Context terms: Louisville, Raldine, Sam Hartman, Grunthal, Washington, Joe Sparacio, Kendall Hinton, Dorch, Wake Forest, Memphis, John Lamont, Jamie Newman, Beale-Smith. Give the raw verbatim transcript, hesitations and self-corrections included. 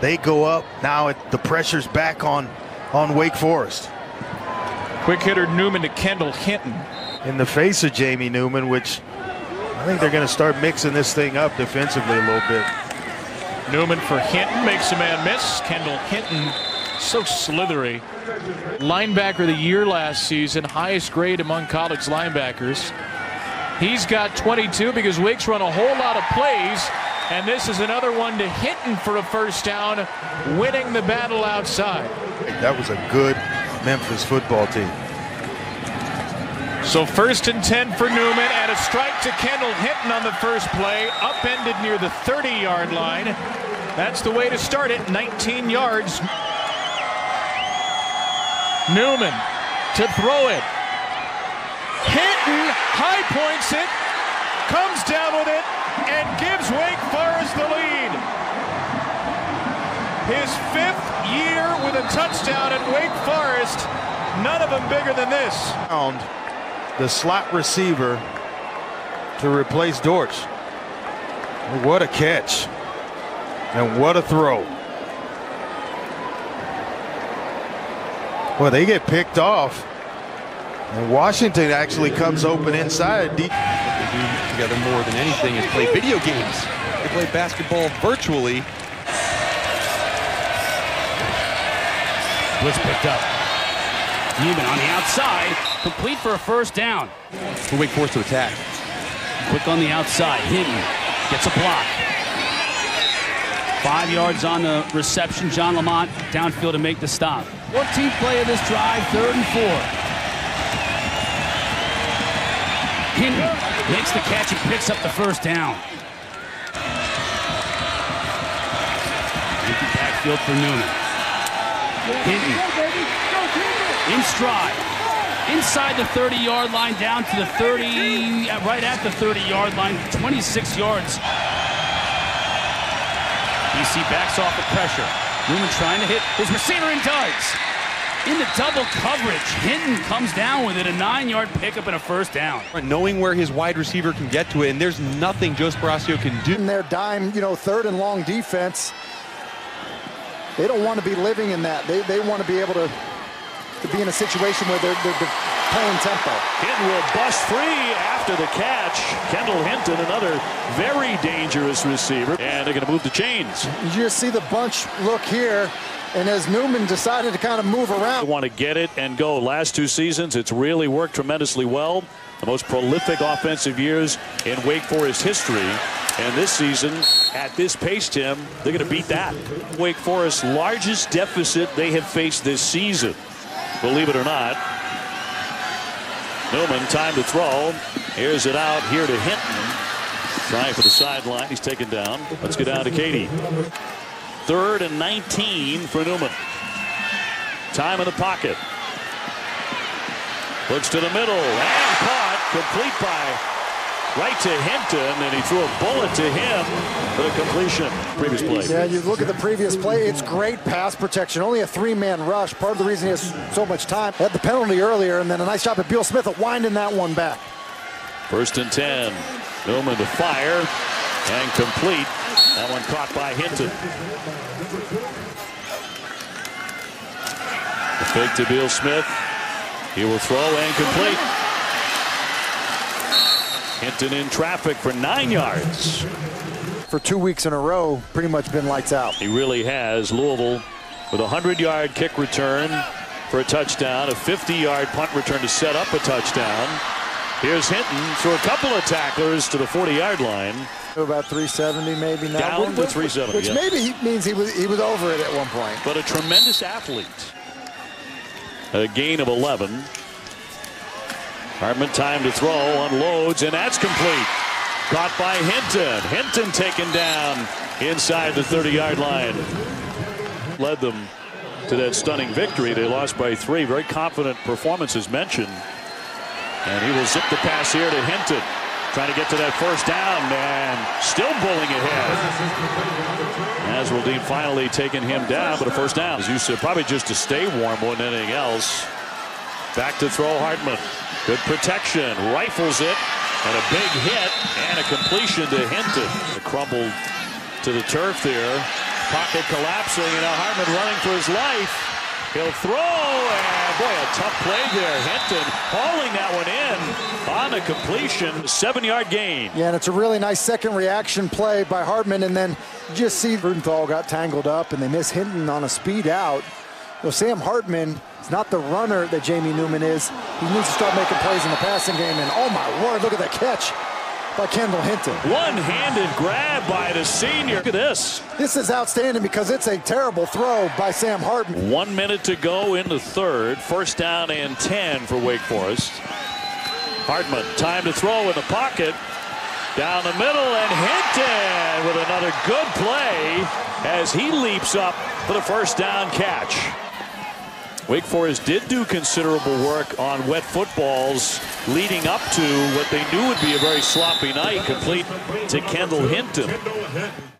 They go up. Now it, the pressure's back on, on Wake Forest. Quick hitter Newman to Kendall Hinton. In the face of Jamie Newman, which I think they're going to start mixing this thing up defensively a little bit. Newman for Hinton, makes a man miss. Kendall Hinton, so slithery. Linebacker of the year last season, highest grade among college linebackers. He's got twenty-two because Wake's run a whole lot of plays, and this is another one to Hinton for a first down, winning the battle outside. That was a good Memphis football team. So first and ten for Newman, and a strike to Kendall Hinton on the first play, upended near the thirty-yard line. That's the way to start it, nineteen yards. Newman to throw it. Hinton high points it, comes down with it, and gives Wake Forest the lead. His fifth year with a touchdown at Wake Forest, none of them bigger than this. The slot receiver to replace Dorch. What a catch. And what a throw. Well, they get picked off. And Washington actually comes open inside. What they do together more than anything is play video games. They play basketball virtually. Blitz picked up. Newman on the outside. Complete for a first down. For Wake Forest to attack. Quick on the outside. Hinton gets a block. Five yards on the reception. John Lamont downfield to make the stop. fourteenth play of this drive, third and four. Hinton makes the catch and picks up the first down. Empty backfield for Newman. Hinton in stride. Inside the thirty-yard line, down to the thirty, right at the thirty-yard line, twenty-six yards. D C backs off the pressure. Newman trying to hit his receiver and does. In the double coverage, Hinton comes down with it, a nine-yard pickup and a first down. Knowing where his wide receiver can get to it, and there's nothing Joe Sparacio can do. In their dime, you know, third and long defense, they don't want to be living in that. They, they want to be able to... to be in a situation where they're, they're, they're playing tempo. Hinton will bust free after the catch. Kendall Hinton, another very dangerous receiver. And they're going to move the chains. You just see the bunch look here. And as Newman decided to kind of move around. They want to get it and go. Last two seasons, it's really worked tremendously well. The most prolific offensive years in Wake Forest history. And this season, at this pace, Tim, they're going to beat that. Wake Forest's largest deficit they have faced this season. Believe it or not. Newman, time to throw. Airs it out here to Hinton. Trying for the sideline. He's taken down. Let's get down to Katie. Third and nineteen for Newman. Time in the pocket. Looks to the middle. And caught. Complete by right to Hinton, and he threw a bullet to him for the completion. Previous play. Yeah, you look at the previous play, it's great pass protection. Only a three-man rush. Part of the reason he has so much time. Had the penalty earlier, and then a nice job at Beale-Smith at winding that one back. First and ten. Newman to fire, and complete. That one caught by Hinton. The fake to Beale-Smith. He will throw and complete. Hinton in traffic for nine yards. For two weeks in a row, pretty much been lights out. He really has. Louisville with a hundred-yard kick return for a touchdown, a fifty-yard punt return to set up a touchdown. Here's Hinton through a couple of tacklers to the forty-yard line. About three seventy maybe now. Down which, to three seventy, Which yeah. maybe he means he was, he was over it at one point. But a tremendous athlete. A gain of eleven. Hartman time to throw, unloads, and that's complete. Caught by Hinton. Hinton taken down inside the thirty-yard line. Led them to that stunning victory. They lost by three. Very confident performances mentioned. And he will zip the pass here to Hinton. Trying to get to that first down, and still bowling ahead. As Raldine finally taking him down, but a first down. As you said, probably just to stay warm more than anything else. Back to throw Hartman. Good protection, rifles it, and a big hit, and a completion to Hinton. Crumbled to the turf there. Pocket collapsing, and now Hartman running for his life. He'll throw, and boy, a tough play there. Hinton hauling that one in on a completion, seven-yard gain. Yeah, and it's a really nice second reaction play by Hartman, and then you just see Grunthal got tangled up, and they miss Hinton on a speed out. Well, Sam Hartman is not the runner that Jamie Newman is. He needs to start making plays in the passing game, and oh my word, look at that catch by Kendall Hinton. One-handed grab by the senior. Look at this. This is outstanding because it's a terrible throw by Sam Hartman. One minute to go in the third. First down and ten for Wake Forest. Hartman, time to throw in the pocket. Down the middle, and Hinton with another good play as he leaps up for the first down catch. Wake Forest did do considerable work on wet footballs leading up to what they knew would be a very sloppy night, complete to Kendall Hinton.